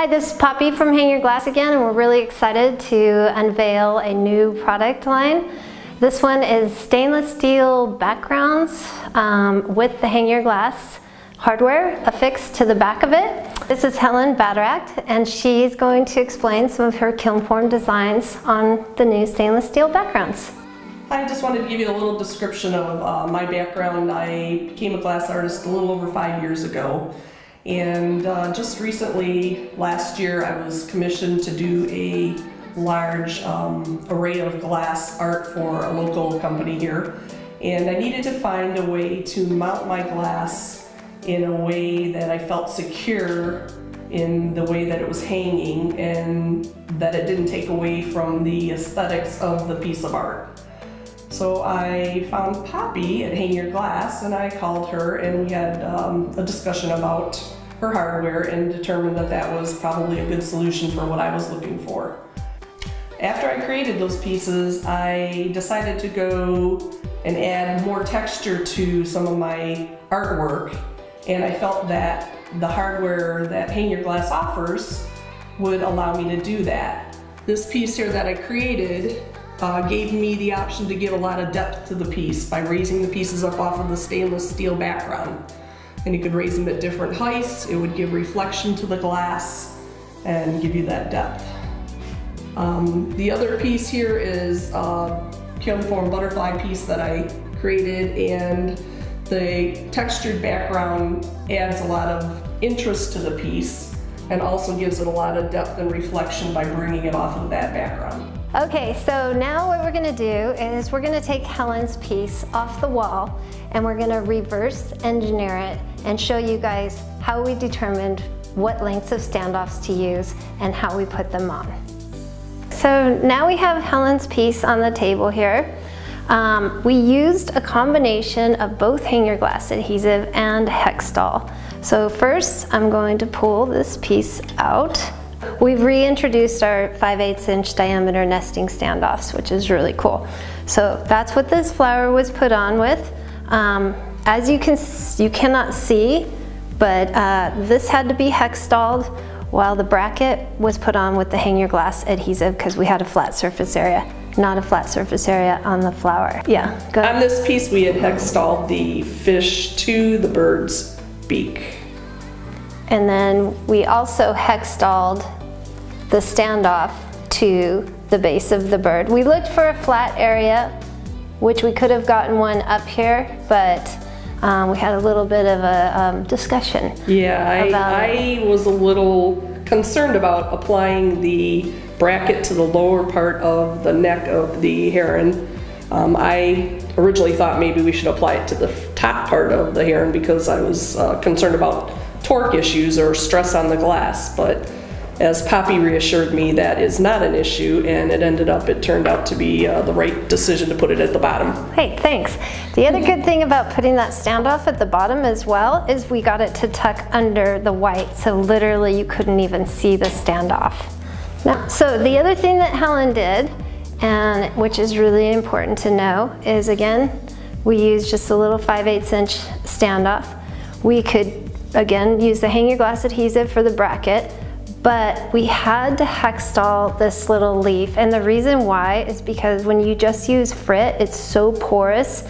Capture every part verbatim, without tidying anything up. Hi, this is Poppy from Hang Your Glass again, and we're really excited to unveil a new product line. This one is stainless steel backgrounds um, with the Hang Your Glass hardware affixed to the back of it. This is Helen Baderak, and she's going to explain some of her kiln form designs on the new stainless steel backgrounds. I just wanted to give you a little description of uh, my background. I became a glass artist a little over five years ago. And uh, just recently, last year, I was commissioned to do a large um, array of glass art for a local company here. And I needed to find a way to mount my glass in a way that I felt secure in the way that it was hanging and that it didn't take away from the aesthetics of the piece of art. So I found Poppy at Hang Your Glass, and I called her, and we had um, a discussion about her hardware and determined that that was probably a good solution for what I was looking for. After I created those pieces, I decided to go and add more texture to some of my artwork, and I felt that the hardware that Hang Your Glass offers would allow me to do that. This piece here that I created Uh, gave me the option to give a lot of depth to the piece by raising the pieces up off of the stainless steel background. And you could raise them at different heights. It would give reflection to the glass and give you that depth. Um, the other piece here is a kiln form butterfly piece that I created, and the textured background adds a lot of interest to the piece and also gives it a lot of depth and reflection by bringing it off of that background. Okay, so now what we're going to do is we're going to take Helen's piece off the wall, and we're going to reverse engineer it and show you guys how we determined what lengths of standoffs to use and how we put them on. So now we have Helen's piece on the table here. Um, we used a combination of both Hang Your Glass adhesive and Hxtal. So first I'm going to pull this piece out. We've reintroduced our five eighths inch diameter nesting standoffs, which is really cool. So that's what this flower was put on with. Um, as you can, you cannot see, but uh, this had to be Hxtaled while the bracket was put on with the Hang Your Glass adhesive because we had a flat surface area, not a flat surface area on the flower. Yeah, go ahead. On this piece, we had Hxtaled the fish to the bird's beak. And then we also Hxtaled the standoff to the base of the bird. We looked for a flat area, which we could have gotten one up here, but um, we had a little bit of a um, discussion. Yeah, about I, I was a little concerned about applying the bracket to the lower part of the neck of the heron. Um, I originally thought maybe we should apply it to the top part of the heron because I was uh, concerned about torque issues or stress on the glass, but as Poppy reassured me, that is not an issue, and it ended up, it turned out to be uh, the right decision to put it at the bottom. Hey, thanks. The other good thing about putting that standoff at the bottom as well is we got it to tuck under the white, so literally you couldn't even see the standoff. Now, so the other thing that Helen did, and which is really important to know, is again, we used just a little five eighths inch standoff. We could again use the Hang Your Glass adhesive for the bracket, but we had to Hxtal this little leaf, and the reason why is because when you just use frit, it's so porous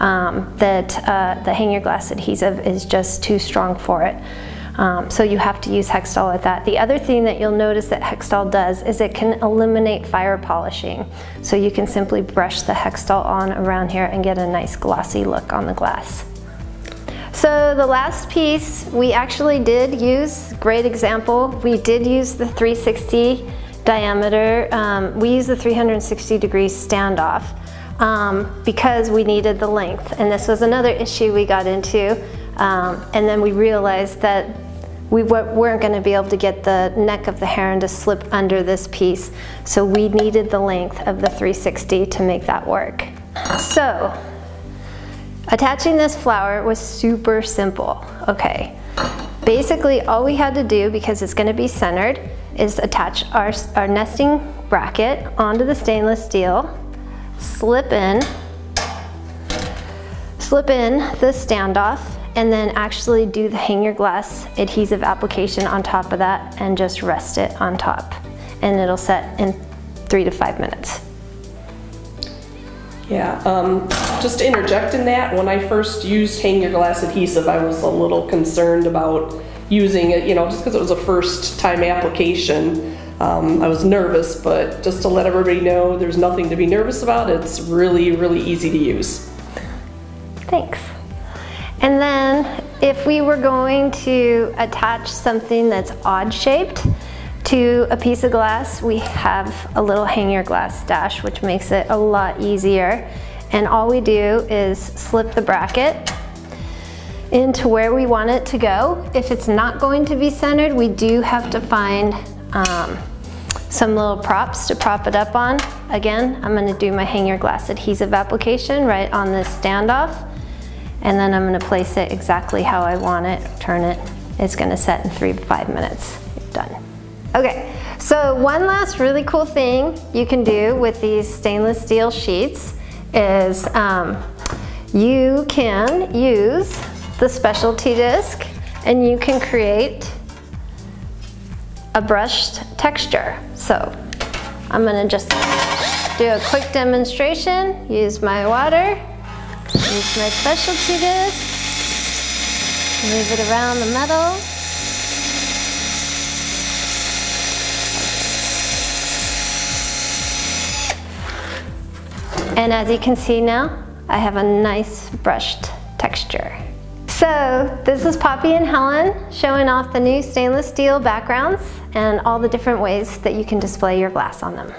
um, that uh, the Hang Your Glass adhesive is just too strong for it. Um, so you have to use Hxtal at that. The other thing that you'll notice that Hxtal does is it can eliminate fire polishing. So you can simply brush the Hxtal on around here and get a nice glossy look on the glass. So the last piece, we actually did use, great example, we did use the three sixty diameter, um, we used the three hundred sixty degree standoff um, because we needed the length, and this was another issue we got into, um, and then we realized that we weren't going to be able to get the neck of the heron to slip under this piece, so we needed the length of the three sixty to make that work. So attaching this flower was super simple. Okay, basically all we had to do, because it's going to be centered, is attach our, our nesting bracket onto the stainless steel, slip in, slip in the standoff, and then actually do the Hang Your Glass adhesive application on top of that and just rest it on top, and it'll set in three to five minutes. Yeah, um, just to interject in that, when I first used Hang Your Glass adhesive, I was a little concerned about using it, you know, just because it was a first time application. Um, I was nervous, but just to let everybody know, there's nothing to be nervous about. It's really, really easy to use. Thanks. And then if we were going to attach something that's odd shaped to a piece of glass, we have a little Hang Your Glass stash, which makes it a lot easier. And all we do is slip the bracket into where we want it to go. If it's not going to be centered, we do have to find um, some little props to prop it up on. Again, I'm gonna do my Hang Your Glass adhesive application right on this standoff, and then I'm gonna place it exactly how I want it, turn it. It's gonna set in three to five minutes. Done. Okay, so one last really cool thing you can do with these stainless steel sheets is um, you can use the specialty disc and you can create a brushed texture. So I'm gonna just do a quick demonstration, use my water, use my specialty disc, move it around the metal. And as you can see now, I have a nice brushed texture. So this is Poppy and Helen showing off the new stainless steel backgrounds and all the different ways that you can display your glass on them.